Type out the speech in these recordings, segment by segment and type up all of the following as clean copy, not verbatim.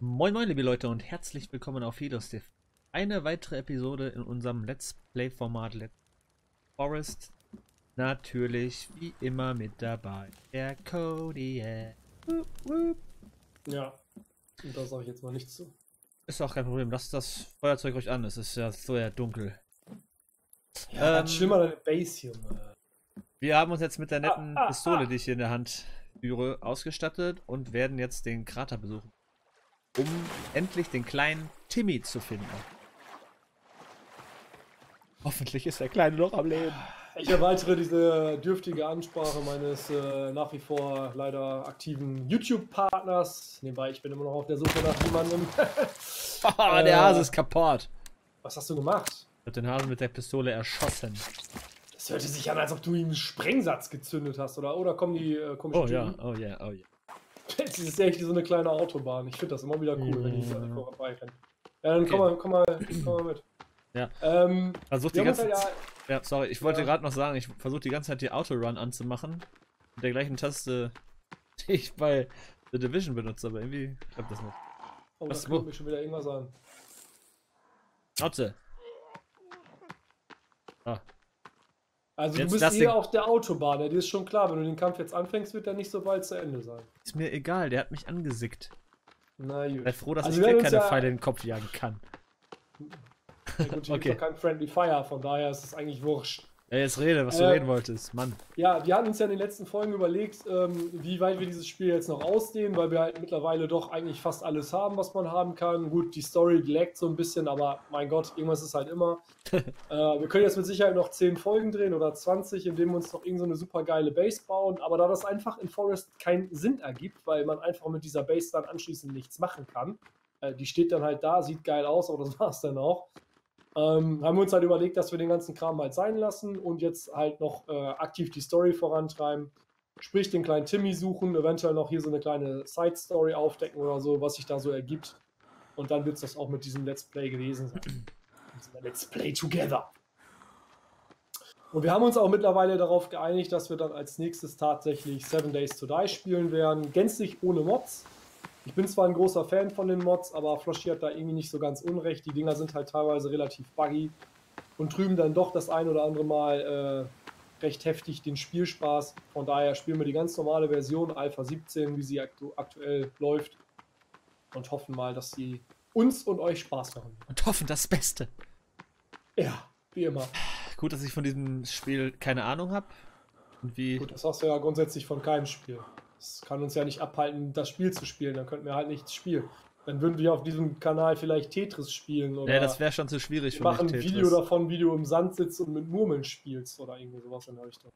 Moin moin liebe Leute und herzlich willkommen auf Hedostif. Eine weitere Episode in unserem Let's Play Format Let's Forest. Natürlich wie immer mit dabei der Cody. Ja, und da sage ich jetzt mal nichts zu. Ist auch kein Problem, lasst das Feuerzeug ruhig an, es ist ja so ja dunkel. Ja, schlimmer deine Base hier, Mann. Wir haben uns jetzt mit der netten Pistole, die ich hier in der Hand führe, ausgestattet und werden jetzt den Krater besuchen, um endlich den kleinen Timmy zu finden. Hoffentlich ist der Kleine noch am Leben. Ich erweitere diese dürftige Ansprache meines nach wie vor leider aktiven YouTube-Partners. Nebenbei, ich bin immer noch auf der Suche nach jemandem. Der Hase ist kaputt. Was hast du gemacht? Ich habe den Hasen mit der Pistole erschossen. Das hörte sich an, als ob du ihm einen Sprengsatz gezündet hast, oder? Oder kommen die komischen Typen? Oh ja, oh ja, oh ja. Das ist echt so eine kleine Autobahn. Ich finde das immer wieder cool, wenn ich da vorbeirennen. Ja, dann komm mal mit. Ja. Versuch die ganze Zeit, ja, sorry, ich wollte gerade noch sagen, ich versuche die ganze Zeit die Autorun anzumachen. Mit der gleichen Taste, die ich bei The Division benutze, aber irgendwie klappt das nicht. Oh, das kommt mir schon wieder irgendwas an. Schnauze! Ah. Also jetzt du bist hier auf der Autobahn, ja, dir ist schon klar, wenn du den Kampf jetzt anfängst, wird er nicht so weit zu Ende sein. Ist mir egal, der hat mich angesickt. Na gut. Ich bin froh, dass ich dir keine Pfeile in den Kopf jagen kann. Ja, gut, hier ist doch kein Friendly Fire, von daher ist es eigentlich wurscht. Ja, jetzt rede, was du reden wolltest, Mann. Ja, wir hatten uns ja in den letzten Folgen überlegt, wie weit wir dieses Spiel jetzt noch ausdehnen, weil wir halt mittlerweile doch eigentlich fast alles haben, was man haben kann. Gut, die Story laggt so ein bisschen, aber mein Gott, irgendwas ist halt immer. Wir können jetzt mit Sicherheit noch 10 Folgen drehen oder 20, indem wir uns noch irgend so eine super geile Base bauen. Aber da das einfach in Forest keinen Sinn ergibt, weil man einfach mit dieser Base dann anschließend nichts machen kann. Die steht dann halt da, sieht geil aus, aber das war es dann auch. Haben wir uns halt überlegt, dass wir den ganzen Kram halt sein lassen und jetzt halt noch aktiv die Story vorantreiben. Sprich, den kleinen Timmy suchen, eventuell noch hier so eine kleine Side-Story aufdecken oder so, was sich da so ergibt. Und dann wird es das auch mit diesem Let's Play gewesen sein. Let's Play Together. Und wir haben uns auch mittlerweile darauf geeinigt, dass wir dann als nächstes tatsächlich 7 Days to Die spielen werden. Gänzlich ohne Mods. Ich bin zwar ein großer Fan von den Mods, aber Floshi hat da irgendwie nicht so ganz unrecht. Die Dinger sind halt teilweise relativ buggy und trüben dann doch das ein oder andere Mal recht heftig den Spielspaß. Von daher spielen wir die ganz normale Version Alpha 17, wie sie aktuell läuft, und hoffen mal, dass sie uns und euch Spaß machen. Und hoffen das Beste. Ja, wie immer. Gut, dass ich von diesem Spiel keine Ahnung habe. Gut, das hast du ja grundsätzlich von keinem Spiel. Das kann uns ja nicht abhalten, das Spiel zu spielen. Dann könnten wir halt nichts spielen. Dann würden wir auf diesem Kanal vielleicht Tetris spielen. Oder ja, das wäre schon zu schwierig für mich. Machen ein Video davon, wie du im Sand sitzt und mit Murmeln spielst oder irgendwie sowas in der Richtung.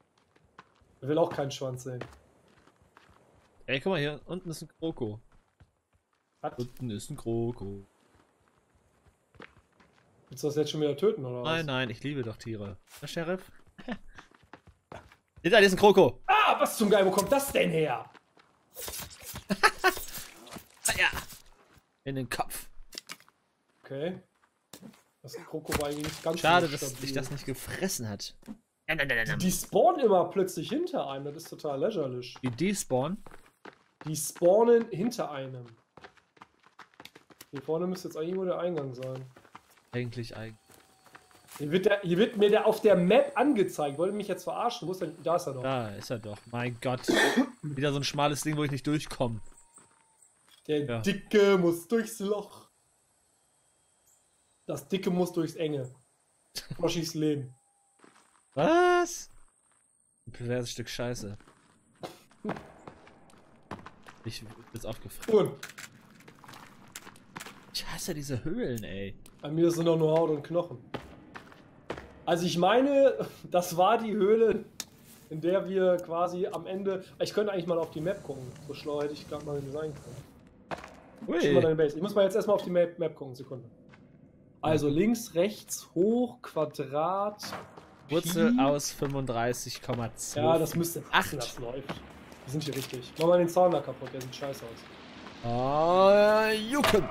Ich will auch keinen Schwanz sehen. Ey, guck mal, hier unten ist ein Kroko. Unten ist ein Kroko. Willst du das jetzt schon wieder töten, oder was? Nein, nein, ich liebe doch Tiere. Na, Sheriff? Hinter dir ist ein Kroko. Ah, was zum Geil, wo kommt das denn her? Ja. In den Kopf. Okay. Das Kroko war eigentlich nicht ganz schade, dass dich das nicht gefressen hat. Die spawnen immer plötzlich hinter einem. Das ist total lächerlich. Die despawnen? Die spawnen hinter einem. Hier vorne müsste jetzt eigentlich nur der Eingang sein. Eigentlich. Hier wird mir der auf der Map angezeigt. Wollte mich jetzt verarschen. Wo ist denn? Da ist er doch. Da ist er doch. Mein Gott. Wieder so ein schmales Ding, wo ich nicht durchkomme. Der Dicke muss durchs Loch. Das Dicke muss durchs Enge. Floschis Leben. Was? Ein perverses Stück Scheiße. Ich bin jetzt aufgefressen. Ich hasse diese Höhlen, ey. Bei mir sind doch nur Haut und Knochen. Also ich meine, das war die Höhle, in der wir quasi am Ende... Ich könnte eigentlich mal auf die Map gucken. So schlau hätte ich gerade mal sein können. Schon mal deine Base. Ich muss mal jetzt erstmal auf die Map gucken. Sekunde. Also links, rechts, hoch, Quadrat... Wurzel Pi. Aus 35,2. Ja, das müsste... Ach, das läuft. Wir sind hier richtig. Mach mal den Zaun da kaputt, der sieht scheiße aus. Jucken!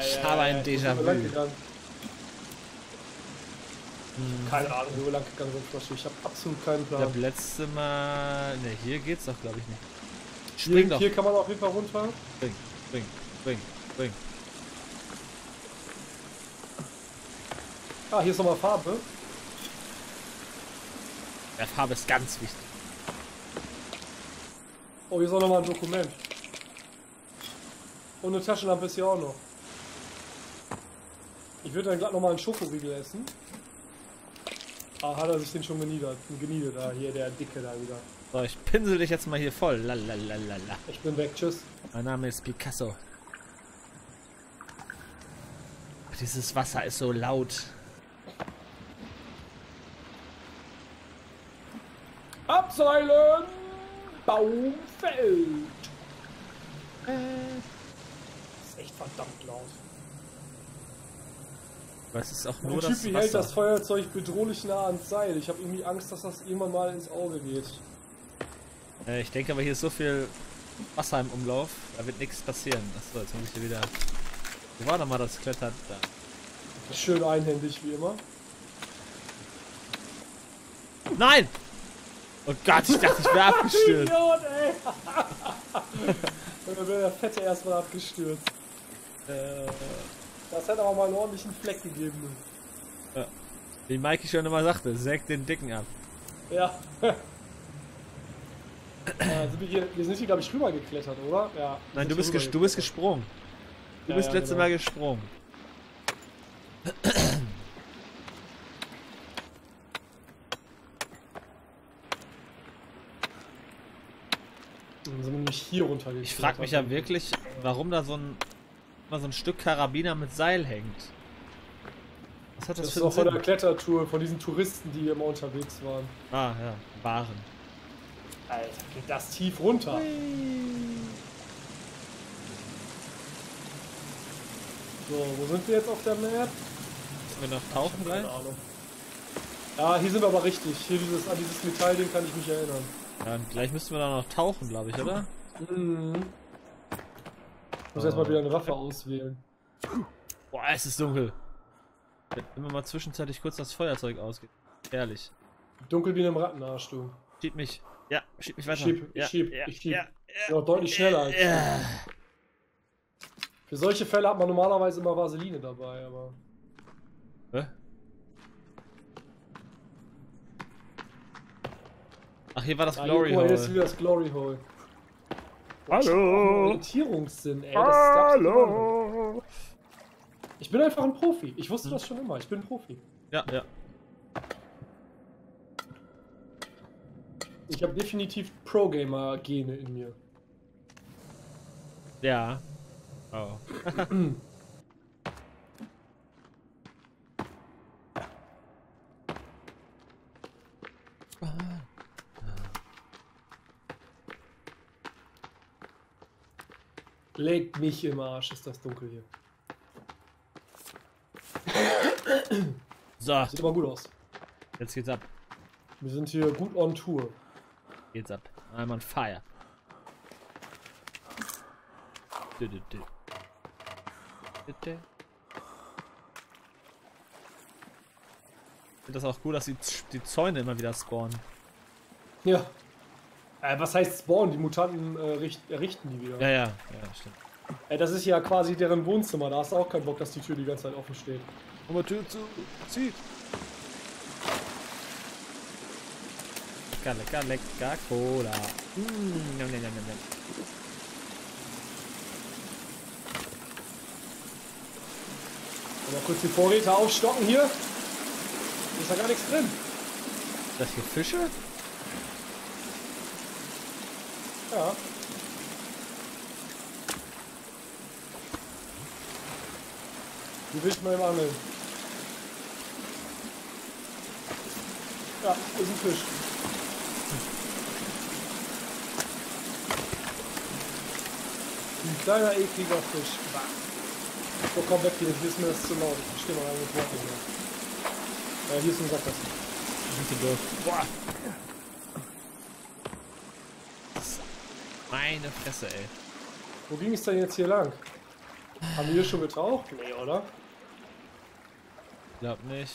Ich habe ein Déjà-vu. Keine Ahnung, wo wir lang gegangen sind. Ich habe absolut keinen Plan. Das letzte Mal... Ne, hier geht's doch, glaube ich, nicht. Spring doch. Hier kann man auf jeden Fall runter. Spring, spring, spring, spring. Ah, hier ist nochmal Farbe. Ja, Farbe ist ganz wichtig. Oh, hier ist auch nochmal ein Dokument. Und eine Taschenlampe ist hier auch noch. Ich würde dann gleich nochmal einen Schokoriegel essen. Ah, hat er sich den schon geniedet, da hier, der Dicke da wieder. So, ich pinsel dich jetzt mal hier voll. Lalalala. Ich bin weg, tschüss. Mein Name ist Picasso. Ach, dieses Wasser ist so laut. Abseilen! Baumfeld! Das ist echt verdammt laut. Was ist auch nur der Typ hält das Feuerzeug bedrohlich nah ans Seil. Ich habe irgendwie Angst, dass das irgendwann mal ins Auge geht. Ich denke aber, hier ist so viel Wasser im Umlauf, da wird nichts passieren. Achso, jetzt muss ich hier wieder... Wo war nochmal das Klettern? Da. Schön einhändig, wie immer. Nein! Oh Gott, ich dachte, ich wäre abgestürzt. Idiot, ey! Und dann wäre der Fette erstmal abgestürzt. Das hat aber mal einen ordentlichen Fleck gegeben. Ja. Wie Mikey schon immer sagte, säg den Dicken ab. Ja. Wir sind hier, glaube ich, rüber geklettert, oder? Ja. Nein, du bist gesprungen. Du bist letztes Mal gesprungen. Dann sind wir nämlich hier runtergegangen. Ich frage mich ja wirklich, warum da so ein Stück Karabiner mit Seil hängt. Was hat das für einen Sinn? Das ist auch von der Klettertour, von diesen Touristen, die immer unterwegs waren. Ah, ja, waren. Alter, geht das tief runter. Hui. So, wo sind wir jetzt auf der Map? Sind wir noch tauchen rein? Keine Ahnung. Ja, hier sind wir aber richtig. Hier an dieses Metallding kann ich mich erinnern. Ja, und gleich müssten wir da noch tauchen, glaube ich, oder? Mhm. Ich muss erstmal wieder eine Waffe auswählen. Boah, es ist dunkel. Wenn immer mal zwischenzeitlich kurz das Feuerzeug ausgeht. Ehrlich. Dunkel wie in einem Rattenarsch, du. Schieb mich. Ja, schieb mich weiter. Ich schieb. Ja, ja, deutlich schneller als Für solche Fälle hat man normalerweise immer Vaseline dabei, aber... Hä? Ach, hier war das Glory Hole. Hier ist wieder das Glory Hole. Hallo! Orientierungssinn, ey. Hallo! Ich bin einfach ein Profi. Ich wusste das schon immer. Ich bin ein Profi. Ja, ja. Ich habe definitiv Pro-Gamer-Gene in mir. Ja. Oh. Legt mich im Arsch, ist das dunkel hier. So. Sieht aber gut aus. Jetzt geht's ab. Wir sind hier gut on Tour. Geht's ab. I'm on fire. Ich finde das auch cool, dass die Zäune immer wieder spawnen. Ja. Was heißt spawnen? Die Mutanten errichten die wieder. Ja, ja, ja, stimmt. Das ist ja quasi deren Wohnzimmer, da hast du auch keinen Bock, dass die Tür die ganze Zeit offen steht. Aber Tür zu zieht. Lecker, lecker, lecker Cola. Nom, nom, nom, nom, nom. Mal kurz die Vorräte aufstocken hier. Ist da gar nichts drin. Das hier Fische? Ja. Du bist mal im Angeln. Ja, ist ein Fisch. Ein kleiner, ekliger Fisch. So, komm weg hier, hier ist mir das zu laut. Ich stehe mal rein mit Worten hier. Ja, hier ist ein Sackgassen. Boah! Meine Fresse, ey. Wo ging es denn jetzt hier lang? Haben wir hier schon getaucht? Nee, oder? Ich glaub nicht.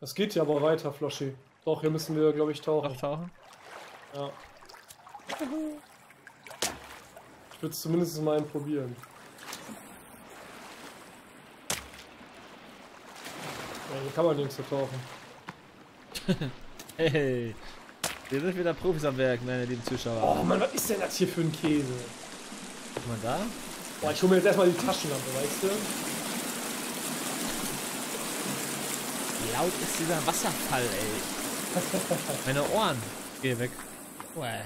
Das geht ja aber weiter, Floschi. Doch, hier müssen wir, glaube ich, tauchen. Ach, tauchen? Ja. Ich würde es zumindest mal einen probieren. Ja, hier kann man nirgends vertauchen. Hey, wir sind wieder Profis am Werk, meine lieben Zuschauer. Oh Mann, was ist denn das hier für ein Käse? Guck mal da. Boah, ich hole mir jetzt erstmal die Taschenlampe, weißt du? Laut ist dieser Wasserfall, ey. Meine Ohren. Geh weg. Uäh.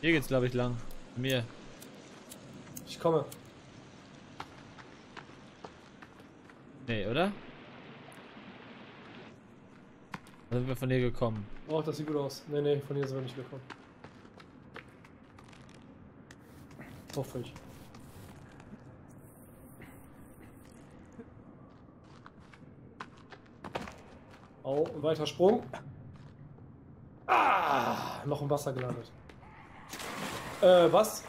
Hier geht's, glaube ich, lang. Bei mir. Ich komme. Nee, oder? Da sind wir von hier gekommen. Oh, das sieht gut aus. Nee, nee, von hier sind wir nicht gekommen. Hoffe ich. Oh, ein weiter Sprung. Ah, noch im Wasser gelandet. Was?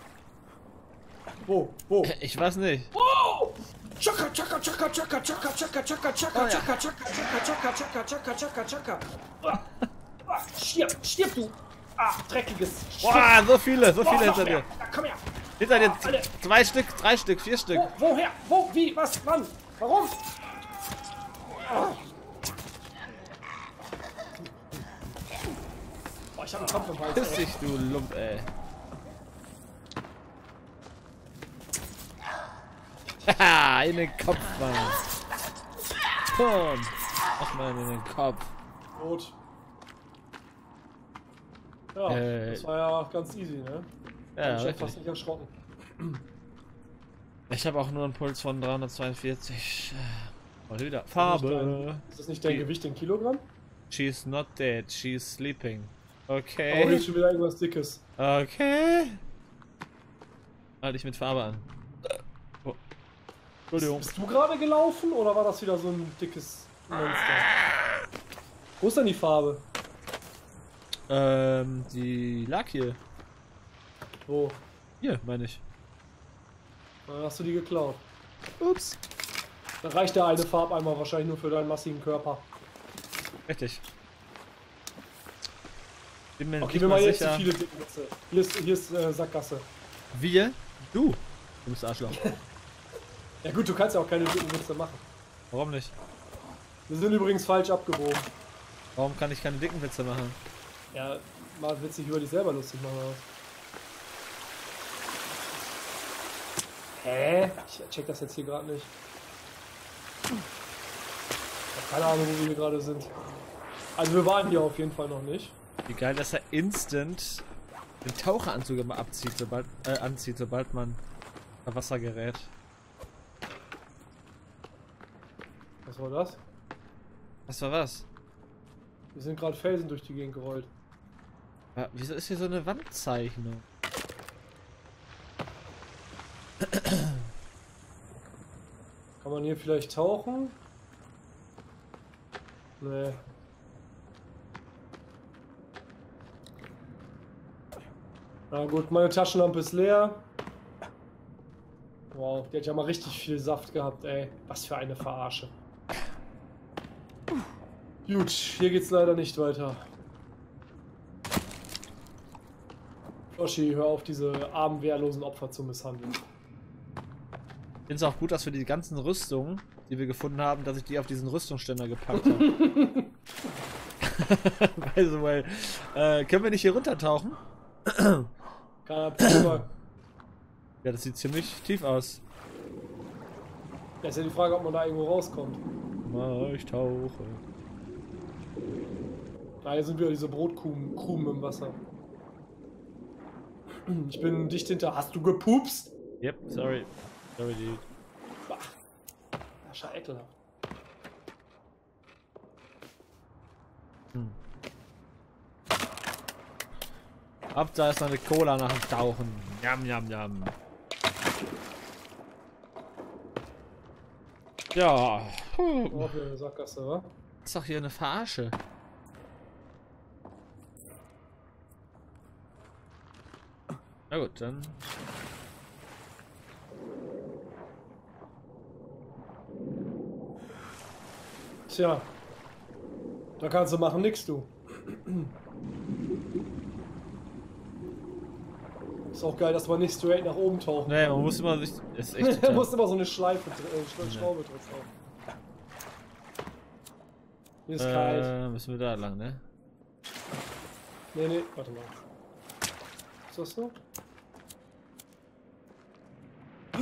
Wo? Wo? Ich weiß nicht. Wow! Chaka, chaka, chaka, chaka, chaka, chaka, chaka, chaka, chaka, chaka, chaka, chaka, chaka, chaka, chaka. Ah, stirb, stirb du! Ah, dreckiges. Boah, so viele hinter dir. Komm her! Hinter dir 2 Stück, 3 Stück, 4 Stück. Woher? Wo? Wie? Was? Wann? Warum? Ich hab einen Kopf im Hals, ey. Piss dich, du Lump, ey. Haha, in den Kopf, Mann. Boom. Ach, Mann, in den Kopf. Gut. Ja, das war ja ganz easy, ne? Ja, ich hab fast nicht erschrocken. Ich hab auch nur einen Puls von 342. Und wieder Farbe. Ist das nicht dein Gewicht in Kilogramm? She's not dead, she's sleeping. Okay. Oh, jetzt schon wieder irgendwas Dickes. Okay. Halt dich mit Farbe an. Oh. Entschuldigung. Bist du gerade gelaufen oder war das wieder so ein dickes Monster? Wo ist denn die Farbe? Die lag hier. Wo? Hier, meine ich. Dann hast du die geklaut. Ups. Dann reicht der eine Farbeimer wahrscheinlich nur für deinen massigen Körper. Richtig. Okay, wir machen jetzt zu viele Dicknetze. Hier ist Sackgasse. Wir? Du? Du bist Arschloch. Ja gut, du kannst ja auch keine Dicknetze machen. Warum nicht? Wir sind übrigens falsch abgebogen. Warum kann ich keine dicken Witze machen? Ja, mal witzig über dich selber lustig machen. Hä? Ich check das jetzt hier gerade nicht. Ich hab keine Ahnung, wo wir gerade sind. Also wir waren hier auf jeden Fall noch nicht. Wie geil, dass er instant den Taucheranzug immer abzieht, sobald man unter Wasser gerät. Was war das? Was war was? Wir sind gerade Felsen durch die Gegend gerollt. Ja, wieso ist hier so eine Wandzeichnung? Kann man hier vielleicht tauchen? Nee. Na gut, meine Taschenlampe ist leer. Wow, die hat ja mal richtig viel Saft gehabt, ey. Was für eine Verarsche. Gut, hier geht's leider nicht weiter. Floschi, hör auf, diese armen, wehrlosen Opfer zu misshandeln. Ich finde es auch gut, dass wir die ganzen Rüstungen, die wir gefunden haben, dass ich die auf diesen Rüstungsständer gepackt habe. By the way, können wir nicht hier runtertauchen? Ja, das sieht ziemlich tief aus. Jetzt ist ja die Frage, ob man da irgendwo rauskommt. Ich tauche. Ah, hier sind wieder diese Brotkrumen im Wasser. Ich bin dicht hinter. Hast du gepupst? Yep, sorry. Sorry, dude. Bah. Das ist ja ekelhaft. Ab da ist noch eine Cola nach dem Tauchen. Jam, jam, jam. Ja. Oh, hier eine Sackgasse, wa? Ist doch hier eine Verarsche. Na gut, dann. ja. Da kannst du machen nix, du. Ist auch geil, dass man nicht straight nach oben taucht. Nee, naja, man muss immer sich. Man muss immer so eine Schleife, Schraube drauf haben. Mir ist kalt. Müssen wir da lang, ne? Nee, nee, warte mal. Ist das so? Ich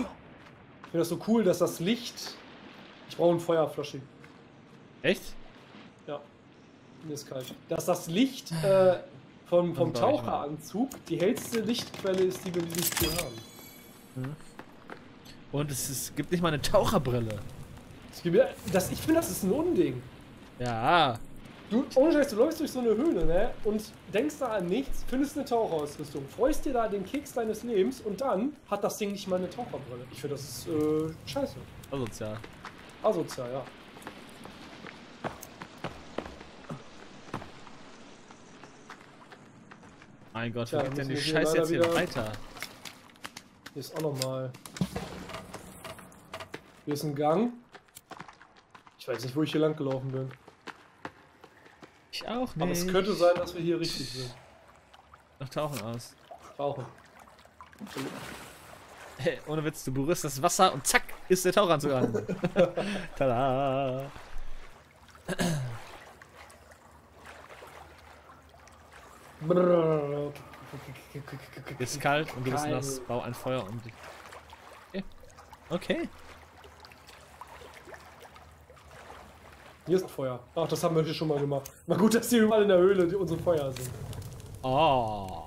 finde das so cool, dass das Licht... Ich brauche eine Feuerflasche. Echt? Ja. Mir ist kalt. Dass das Licht vom Taucheranzug die hellste Lichtquelle ist, die wir in diesem Spiel haben. Und es gibt nicht mal eine Taucherbrille. Ich finde, das ist ein Unding. Ja. Du, ohne Scheiß, du läufst durch so eine Höhle, ne? Und denkst da an nichts, findest eine Taucherausrüstung, freust dir da den Keks deines Lebens und dann hat das Ding nicht mal eine Taucherbrille. Ich finde, das ist scheiße. Asozial. Asozial, ja. Mein Gott, wie geht denn die Scheiße jetzt hier weiter? Hier ist auch nochmal. Hier ist ein Gang. Ich weiß nicht, wo ich hier lang gelaufen bin. Ich auch nicht. Aber es könnte sein, dass wir hier richtig sind. Nach Tauchen aus. Tauchen. Hey, ohne Witz, du berührst das Wasser und zack, ist der Taucheranzug an. Tada! Ist kalt und du bist nass. Bau ein Feuer um dich. Okay. Okay. Hier ist ein Feuer. Ach, das haben wir hier schon mal gemacht. Na gut, dass hier überall in der Höhle unsere Feuer sind. Oh.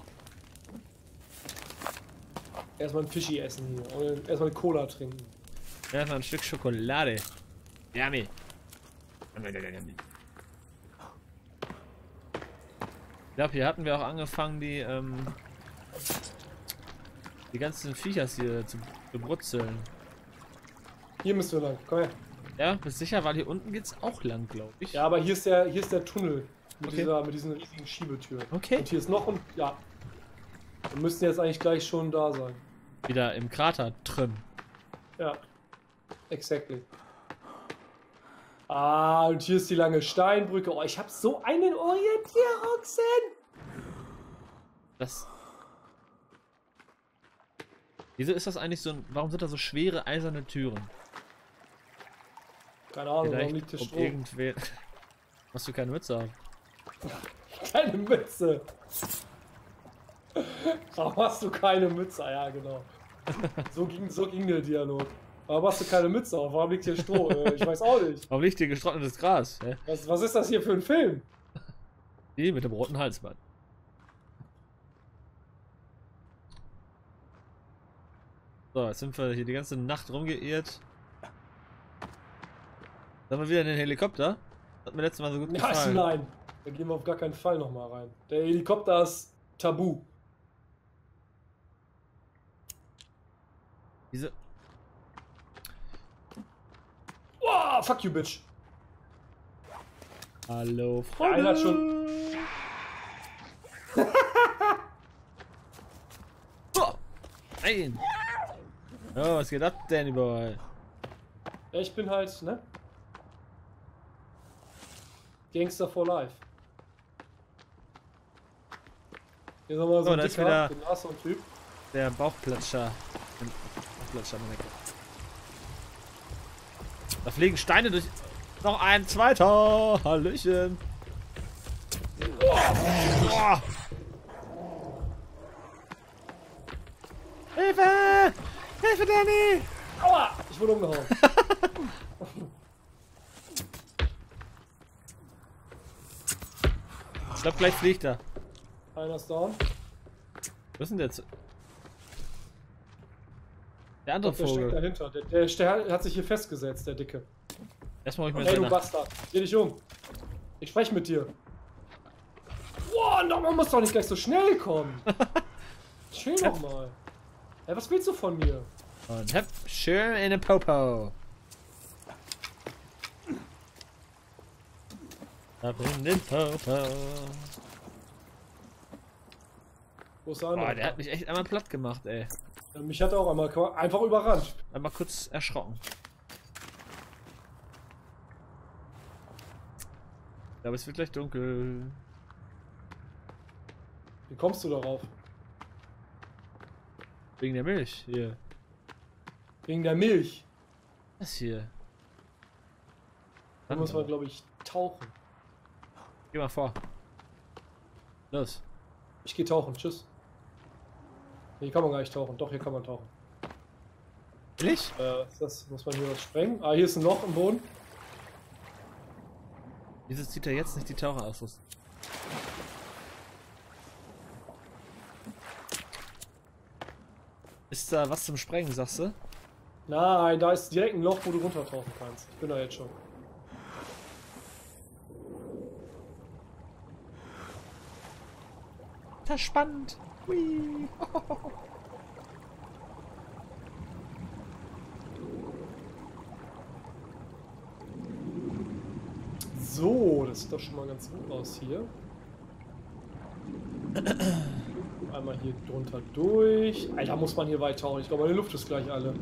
Erstmal ein Fischi essen hier. Und erstmal eine Cola trinken. Erstmal ein Stück Schokolade. Yummy. Ich glaube, hier hatten wir auch angefangen, die ganzen Viechers hier zu brutzeln. Hier müssen wir lang. Komm her. Ja, bist sicher, weil hier unten geht's auch lang, glaube ich. Ja, aber hier ist der Tunnel mit, mit diesen riesigen Schiebetüren. Okay. Und hier ist noch ein... Ja. Wir müssten jetzt eigentlich gleich schon da sein. Wieder im Krater drin. Ja. Exactly. Ah, und hier ist die lange Steinbrücke. Oh, ich habe so einen Orientierungssinn. Das... Wieso ist das eigentlich so ein... Warum sind da so schwere, eiserne Türen? Keine Ahnung, warum liegt der Strom? Irgendwer... Hast du keine Mütze an? Keine Mütze! Warum hast du keine Mütze? Ja, genau. So ging der Dialog. Warum hast du keine Mütze auf? Warum liegt hier Stroh? Ich weiß auch nicht. Warum liegt hier getrocknetes Gras? Hä? Was ist das hier für ein Film? Die mit dem roten Halsband. So, jetzt sind wir hier die ganze Nacht rumgeirrt. Sollen wir wieder in den Helikopter? Hat mir letztes Mal so gut gefallen. Nein, da gehen wir auf gar keinen Fall nochmal rein. Der Helikopter ist tabu. Wieso? Oh, fuck you, bitch. Hallo, Freunde. Einer hat schon... Oh, nein. Oh, was geht ab denn überall? Ja, ich bin halt, ne? Gangster for Life. Hier ist nochmal so ein Dicker, den Asshole-Typ. Der Bauchplatscher. Da fliegen Steine durch. Noch ein zweiter. Hallöchen. Boah. Hilfe! Hilfe, Danny! Aua! Ich wurde umgehauen. Ich glaube, gleich fliegt er. Einer ist down. Was ist denn jetzt? Der andere Vogel. Der steckt dahinter. Der hat sich hier festgesetzt, der Dicke. Erstmal hol ich mir den. Hey, du Bastard. Geh dich um. Ich spreche mit dir. Boah, man muss doch nicht gleich so schnell kommen. Chill doch mal. Hey, was willst du von mir? Und hepp, schön in den Popo. Ab in den Popo. Wo ist der andere? Boah, der hat mich echt einmal platt gemacht, ey. Mich hat er auch einmal einfach überrannt. Einmal kurz erschrocken. Ja, aber es wird gleich dunkel. Wie kommst du darauf? Wegen der Milch hier. Wegen der Milch? Das hier. Da muss man, glaube ich, tauchen. Geh mal vor. Los. Ich gehe tauchen, tschüss. Hier kann man gar nicht tauchen. Doch, hier kann man tauchen. Ehrlich? Das muss man hier was sprengen. Ah, hier ist ein Loch im Boden. Wieso zieht er jetzt nicht die Taucher aus? Ist da was zum Sprengen, sagst du? Nein, da ist direkt ein Loch, wo du runtertauchen kannst. Ich bin da jetzt schon. Das ist spannend. Hui. So, das sieht doch schon mal ganz gut aus hier. Einmal hier drunter durch. Alter, muss man hier weit tauchen. Ich glaube, meine Luft ist gleich alle.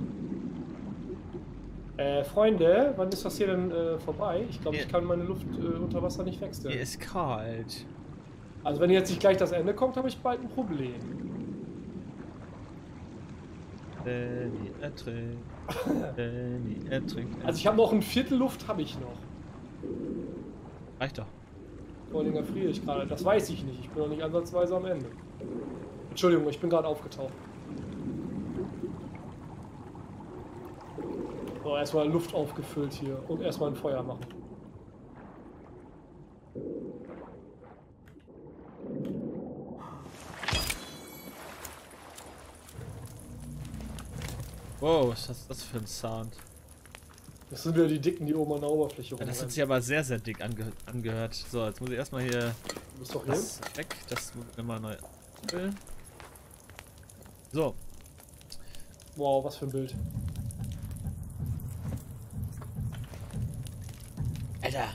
Freunde, wann ist das hier denn vorbei? Ich glaube, ich kann meine Luft unter Wasser nicht wechseln. Hier ist kalt. Also wenn jetzt nicht gleich das Ende kommt, habe ich bald ein Problem. Danny ertrinkt. Danny ertrinkt. Also ich habe noch ein Viertel Luft, habe ich noch. Reicht doch. Vor allem friere ich gerade. Das weiß ich nicht. Ich bin noch nicht ansatzweise am Ende. Entschuldigung, ich bin gerade aufgetaucht. So, erstmal Luft aufgefüllt hier und erstmal ein Feuer machen. Wow, was ist das für ein Sound? Das sind wieder die Dicken, die oben an der Oberfläche rumrennen. Ja, das hat sich aber sehr, sehr dick angehört. So, jetzt muss ich erstmal hier das weg. Das muss ich mal neu abfüllen. So. Wow, was für ein Bild. Alter,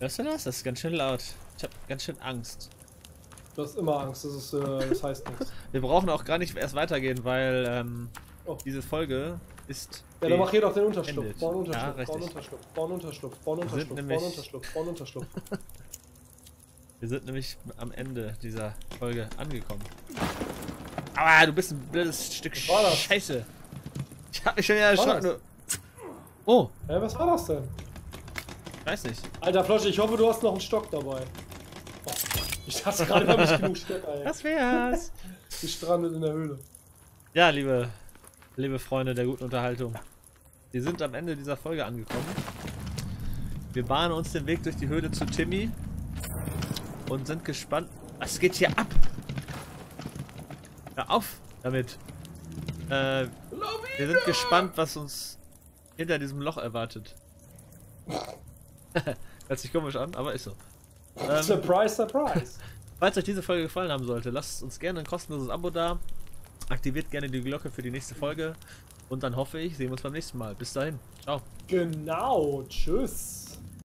hörst du das? Das ist ganz schön laut. Ich habe ganz schön Angst. Du hast immer Angst, das, das heißt nichts. Wir brauchen auch gar nicht erst weitergehen, weil diese Folge ist. Ja, dann mach hier doch den Unterschlupf. Bau einen Unterschlupf, bau einen Unterschlupf, bau einen Unterschlupf, bau einen Unterschlupf, bau einen Unterschlupf, bau einen Unterschlupf. Wir sind nämlich am Ende dieser Folge angekommen. Aber du bist ein blödes Stück Scheiße. Ich hab mich schon wieder erschrocken. Oh. Hä, was war das denn? Ich weiß nicht. Alter Flosche, ich hoffe, du hast noch einen Stock dabei. Oh, ich dachte gerade, wir haben nicht genug Stöcke, ey. Das wär's. Gestrandet in der Höhle. Ja, liebe Freunde der guten Unterhaltung. Wir sind am Ende dieser Folge angekommen. Wir bahnen uns den Weg durch die Höhle zu Timmy und sind gespannt. Was geht hier ab? Hör auf damit. Wir sind gespannt, was uns hinter diesem Loch erwartet. Hört sich komisch an, aber ist so. Surprise, surprise. Falls euch diese Folge gefallen haben sollte, lasst uns gerne ein kostenloses Abo da. Aktiviert gerne die Glocke für die nächste Folge und dann hoffe ich, sehen wir uns beim nächsten Mal. Bis dahin. Ciao. Genau. Tschüss.